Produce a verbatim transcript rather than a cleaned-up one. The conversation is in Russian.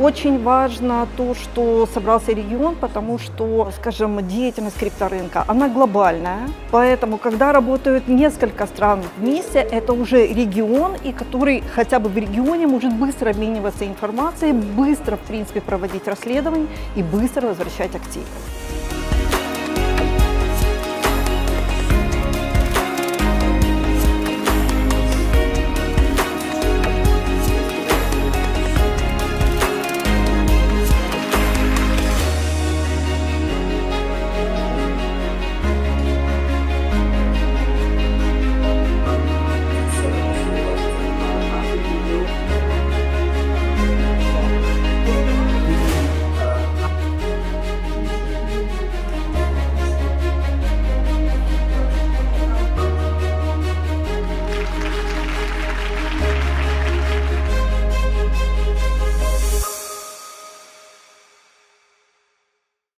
Очень важно то, что собрался регион, потому что, скажем, деятельность крипторынка, она глобальная. Поэтому, когда работают несколько стран вместе, это уже регион, и который хотя бы в регионе может быстро обмениваться информацией, быстро, в принципе, проводить расследование и быстро возвращать активы.